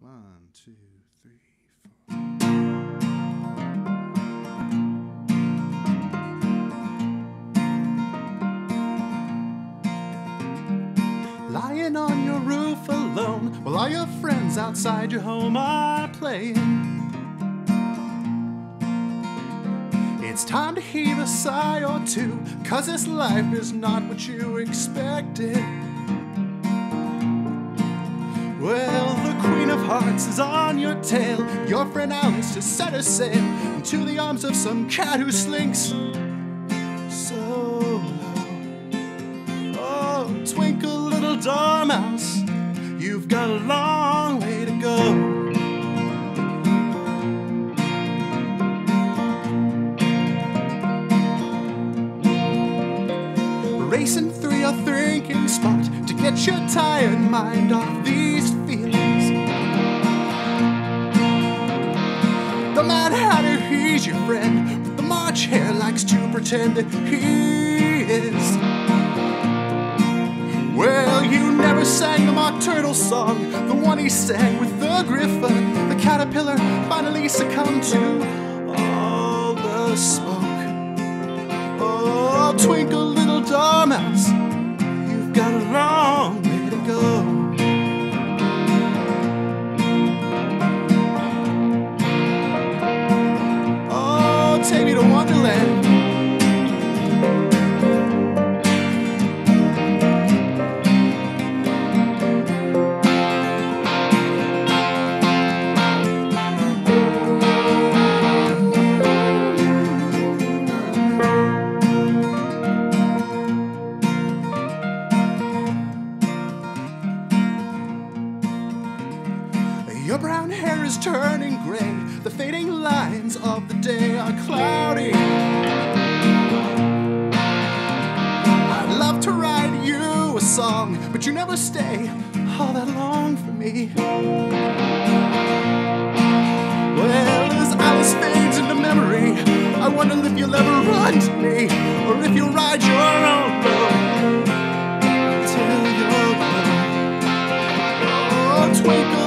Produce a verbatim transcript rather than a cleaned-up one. One, two, three. Lying on your roof alone, while all your friends outside your home are playing. It's time to heave a sigh or two, 'cause this life is not what you expected. Well, the Queen of Hearts is on your tail, your friend Alice to set her sail into the arms of some cat who slinks so low. Oh, twinkle little dormouse, you've got a long way to go. Racing through your thinking spot to get your tired mind off these feelings. The Mad Hatter, he's your friend, but the March Hare likes to pretend that he is. Well, you never sang the Mock Turtle song, the one he sang with the Griffin. The Caterpillar finally succumbed to all the smoke. Oh, twinkle little dormouse, you've got a long way to go. Oh, take me to Wonderland. Your brown hair is turning gray, the fading lines of the day are cloudy. I'd love to write you a song, but you never stay all that long for me. Well, as Alice fades into memory, I wonder if you'll ever run to me, or if you'll ride your own road till you're gone. Oh, twinkle